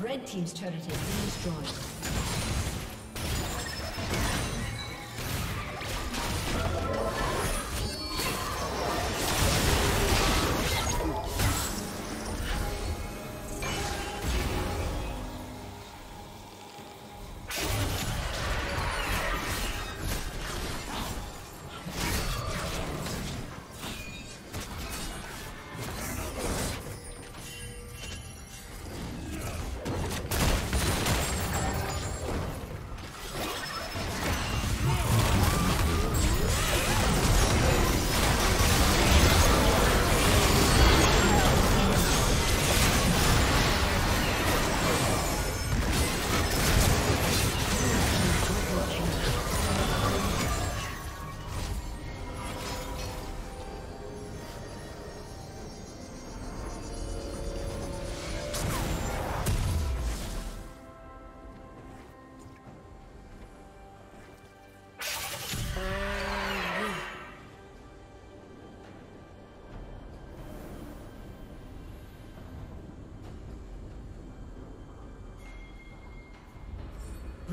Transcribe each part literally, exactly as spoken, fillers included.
Red team's turret has been destroyed.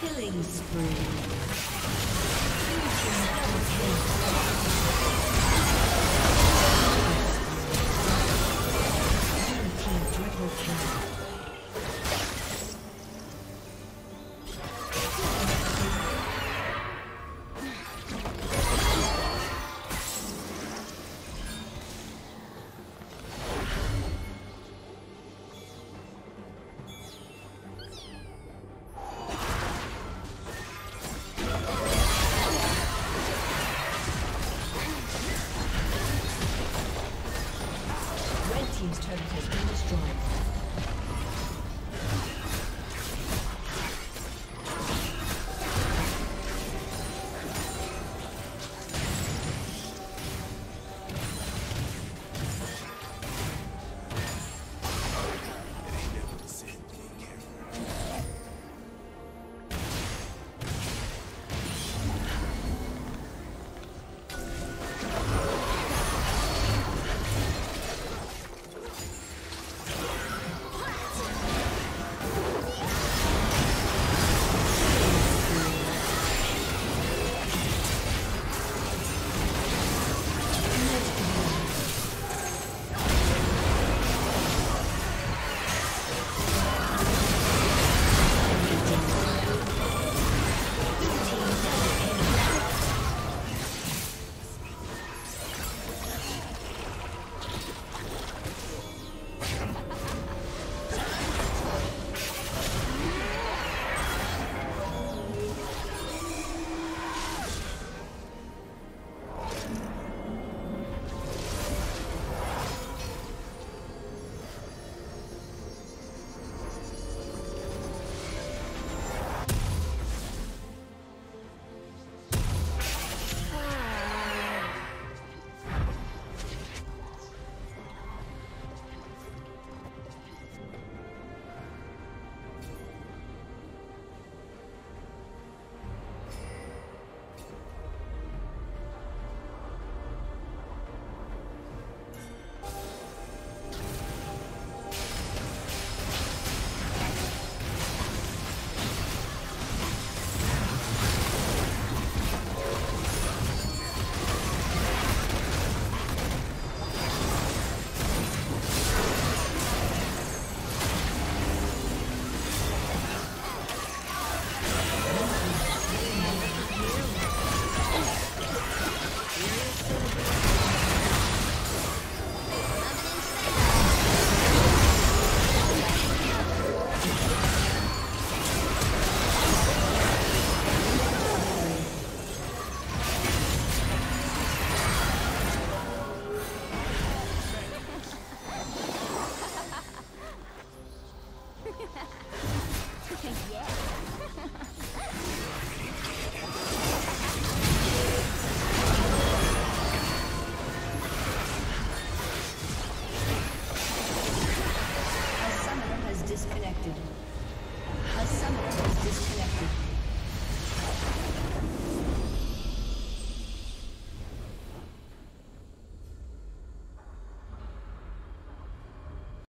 Killing spree. Triple kill. Team's turret has been destroyed.